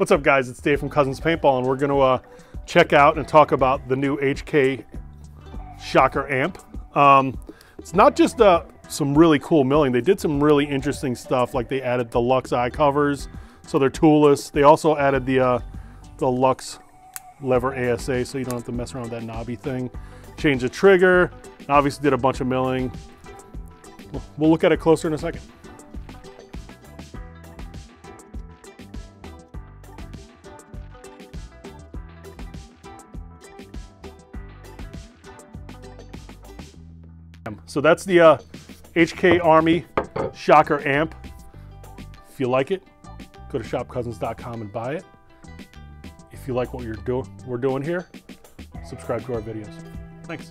What's up, guys? It's Dave from Cousins Paintball, and we're going to check out and talk about the new HK Shocker Amp. It's not just some really cool milling. They did some really interesting stuff, like they added the Luxe eye covers, so they're toolless. They also added the Luxe lever ASA, so you don't have to mess around with that knobby thing. Changed the trigger, and obviously did a bunch of milling. We'll look at it closer in a second. So that's the HK Army Shocker Amp. If you like it, go to ShopCousins.com and buy it. If you like what we're doing here, subscribe to our videos. Thanks.